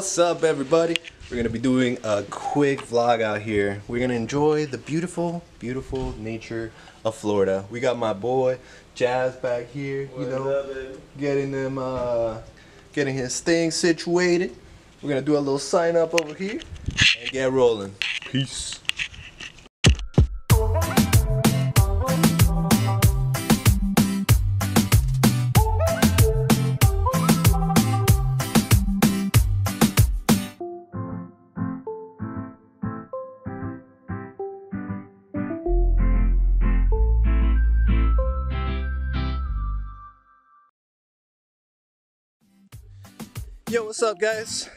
What's up, everybody? We're gonna be doing a quick vlog out here. We're gonna enjoy the beautiful nature of Florida. We got my boy Jaz back here, you know, getting his thing situated. We're gonna do a little sign up over here and get rolling. Peace. Yo, what's up, guys?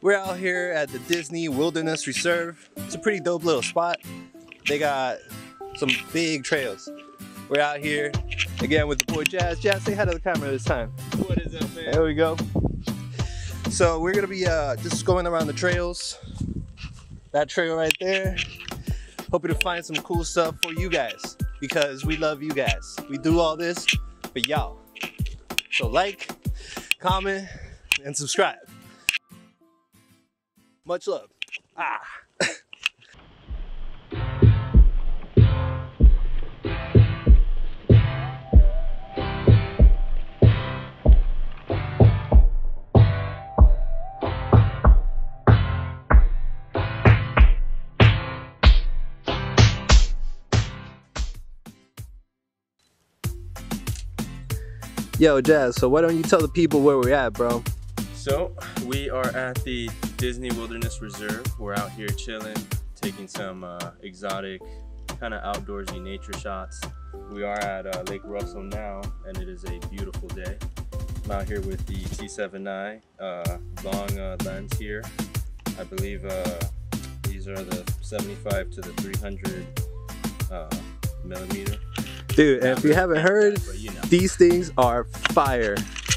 We're out here at the Disney Wilderness Preserve. It's a pretty dope little spot. They got some big trails. We're out here again with the boy Jaz. Jaz, say hi to the camera this time. What is up, man? There we go. So we're gonna be just going around the trails. That trail right there. Hoping to find some cool stuff for you guys because we love you guys. We do all this for y'all. So like, comment, and subscribe. Much love. Ah. Yo, Jaz, so why don't you tell the people where we're at, bro? So, we are at the Disney Wilderness Preserve. We're out here chilling, taking some exotic, kind of outdoorsy nature shots. We are at Lake Russell now, and it is a beautiful day. I'm out here with the T7i long lens here. I believe these are the 75 to the 300 millimeter. Dude, and if you haven't heard, these things are fire.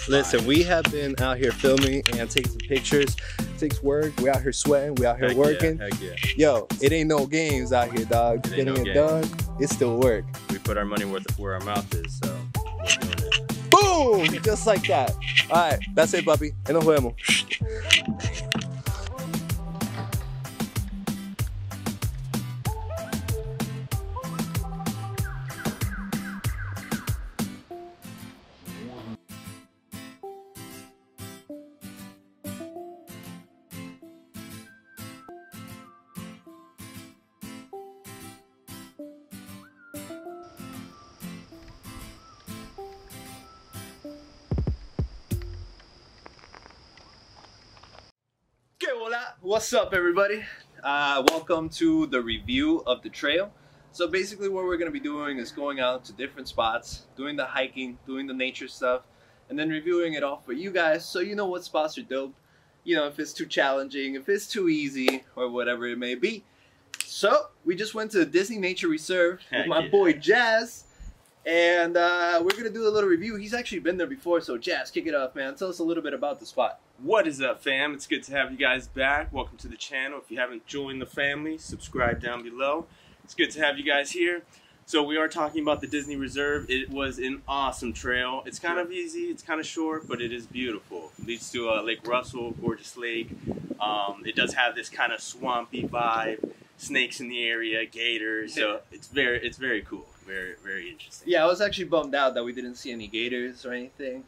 Listen, we have been out here filming and taking some pictures. It takes work. We're out here sweating. We're out here working. Yeah, heck yeah. Yo, it ain't no games out here, dog. Getting it done, it's still work. We put our money where our mouth is, so we're doing it. Boom! Just like that. All right, that's it, puppy. And nos vemos. What's up, everybody? Welcome to the review of the trail. So basically what we're going to be doing is going out to different spots, doing the hiking, doing the nature stuff, and then reviewing it all for you guys so you know what spots are dope, you know, if it's too challenging, if it's too easy, or whatever it may be. So we just went to the Disney Nature Reserve with my boy Jaz, and we're going to do a little review. He's actually been there before, so Jaz, kick it off, man. Tell us a little bit about the spot. What is up, fam? It's good to have you guys back. Welcome to the channel. If you haven't joined the family, subscribe down below. It's good to have you guys here. So we are talking about the Disney Reserve. It was an awesome trail. It's kind of easy, it's kind of short, but it is beautiful. It leads to Lake Russell, gorgeous lake. It does have this kind of swampy vibe, snakes in the area, gators. So it's very cool, very interesting. Yeah, I was actually bummed out that we didn't see any gators or anything.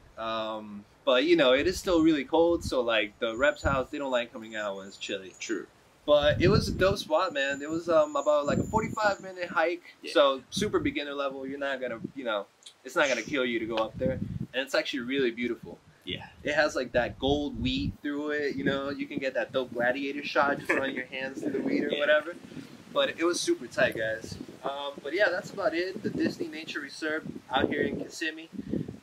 But you know, it is still really cold, so like the reptiles, they don't like coming out when it's chilly. True. But it was a dope spot, man. It was about like a 45-minute hike, so super beginner level. You're not gonna, you know, it's not gonna kill you to go up there, and it's actually really beautiful. Yeah. It has like that gold wheat through it. You know, you can get that dope gladiator shot just on your hands through the wheat or whatever. But it was super tight, guys. But yeah, that's about it. The Disney Nature Reserve out here in Kissimmee.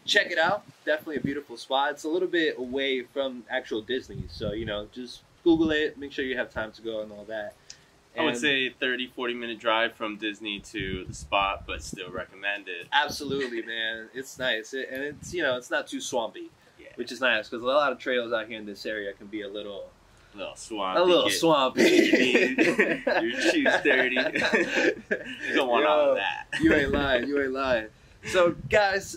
Check it out. Definitely a beautiful spot. It's a little bit away from actual Disney, so you know, just Google it, make sure you have time to go and all that. And I would say 30-40 minute drive from Disney to the spot, but still recommend it. Absolutely, man. It's nice, and it's, you know, it's not too swampy, which is nice because a lot of trails out here in this area can be a little swampy. Your shoes dirty. You don't want all of that. You ain't lying. You ain't lying. So guys,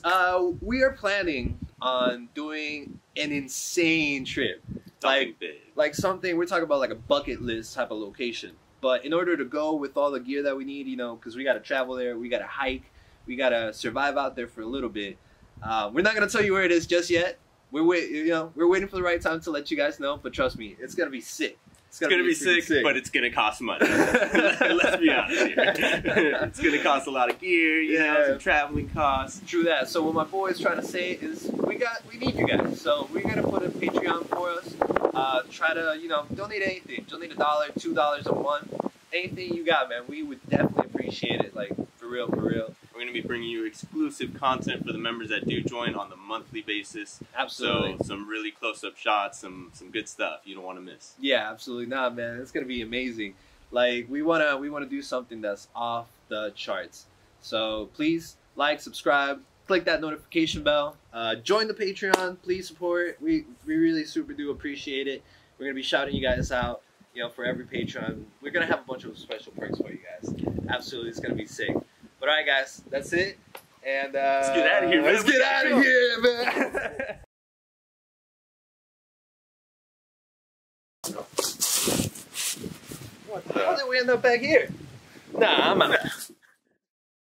we are planning on doing an insane trip. Like something, we're talking about like a bucket list type of location. But in order to go with all the gear that we need, you know, because we got to travel there, we got to hike, we got to survive out there for a little bit. We're not going to tell you where it is just yet. We're waiting for the right time to let you guys know. But trust me, it's going to be sick. It's gonna be sick, but it's gonna cost money. Let's be honest here. It's gonna cost a lot of gear, you know, some traveling costs. True that. So what my boy is trying to say is, we need you guys. So we're gonna put a Patreon for us. Try to, you know, donate anything. Donate $1, $2 a month. Anything you got, man. We would definitely appreciate it. Like for real, for real. We're gonna be bringing you exclusive content for the members that do join on the monthly basis. Absolutely. So some really close-up shots, some good stuff you don't want to miss. Yeah, absolutely not, man. It's gonna be amazing. Like we wanna do something that's off the charts. So please like, subscribe, click that notification bell, join the Patreon. Please support. We really super do appreciate it. We're gonna be shouting you guys out, you know, for every Patreon. We're gonna have a bunch of special perks for you guys. Absolutely, it's gonna be sick. But all right, guys, that's it. And let's get out of here, man. Let's get out of here, man. What the? How did we end up back here? Nah, I'm out.